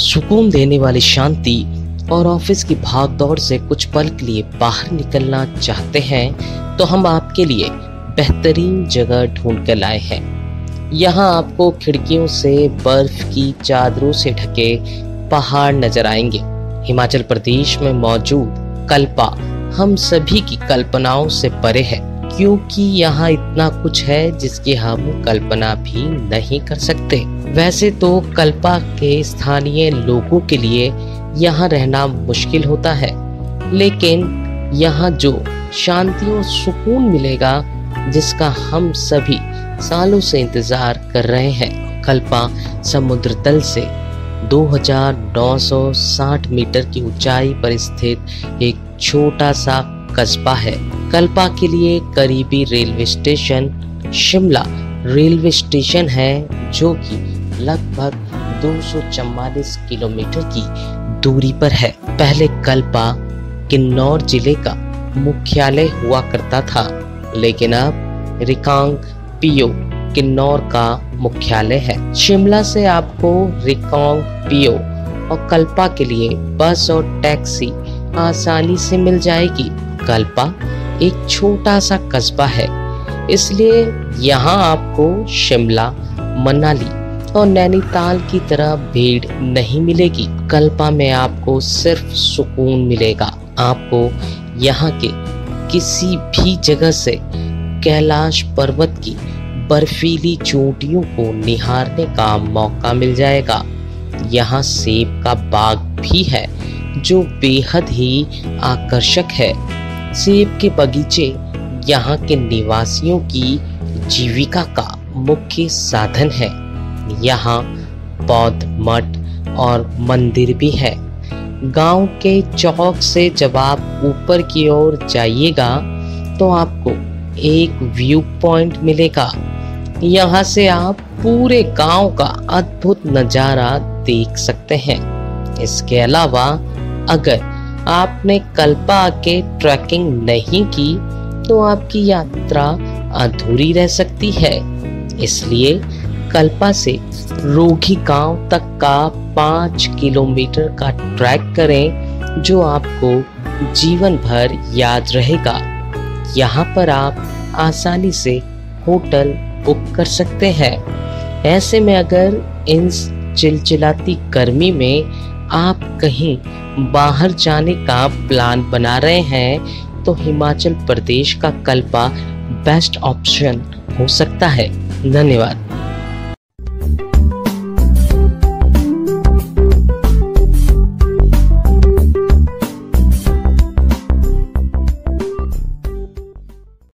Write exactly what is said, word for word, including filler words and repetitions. सुकून देने वाली शांति और ऑफिस की भागदौड़ से कुछ पल के लिए बाहर निकलना चाहते हैं तो हम आपके लिए बेहतरीन जगह ढूंढ कर लाए हैं। यहाँ आपको खिड़कियों से बर्फ की चादरों से ढके पहाड़ नजर आएंगे। हिमाचल प्रदेश में मौजूद कल्पा हम सभी की कल्पनाओं से परे है, क्योंकि यहाँ इतना कुछ है जिसकी हम कल्पना भी नहीं कर सकते। वैसे तो कल्पा के स्थानीय लोगों के लिए यहाँ रहना मुश्किल होता है, लेकिन यहाँ जो शांति और सुकून मिलेगा जिसका हम सभी सालों से इंतजार कर रहे हैं। कल्पा समुद्र तल से दो हज़ार नौ सौ साठ मीटर की ऊंचाई पर स्थित एक छोटा सा कस्बा है। कल्पा के लिए करीबी railway station Shimla railway station है, जो कि लगभग दो सौ चौवालीस किलोमीटर की दूरी पर है। पहले कल्पा किन्नौर जिले का मुख्यालय हुआ करता था, लेकिन अब रिकांग पीओ किन्नौर का मुख्यालय है। शिमला से आपको रिकांग पीओ और कल्पा के लिए बस और टैक्सी आसानी से मिल जाएगी। कल्पा एक छोटा सा कस्बा है, इसलिए यहाँ आपको शिमला, मनाली और नैनीताल की तरह भीड़ नहीं मिलेगी। कल्पा में आपको सिर्फ सुकून मिलेगा। आपको यहाँ के किसी भी जगह से कैलाश पर्वत की बर्फीली चोटियों को निहारने का मौका मिल जाएगा। यहाँ सेब का बाग भी है जो बेहद ही आकर्षक है। सेब के बगीचे यहाँ के निवासियों की जीविका का मुख्य साधन है। यहाँ बौद्ध मठ और मंदिर भी है। गांव के चौक से जब आप ऊपर की ओर जाइएगा तो आपको एक व्यू पॉइंट मिलेगा। यहाँ से आप पूरे गांव का अद्भुत नज़ारा देख सकते हैं। इसके अलावा अगर आपने कल्पा के ट्रैकिंग नहीं की तो आपकी यात्रा अधूरी रह सकती है, इसलिए कल्पा से रोगी गांव तक का पाँच किलोमीटर का ट्रैक करें जो आपको जीवन भर याद रहेगा। यहाँ पर आप आसानी से होटल बुक कर सकते हैं। ऐसे में अगर इन चिलचिलाती गर्मी में आप कहीं बाहर जाने का प्लान बना रहे हैं तो हिमाचल प्रदेश का कल्पा बेस्ट ऑप्शन हो सकता है। धन्यवाद।